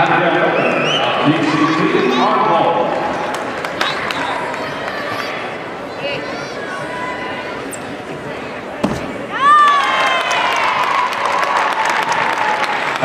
Andrea Miller, DC.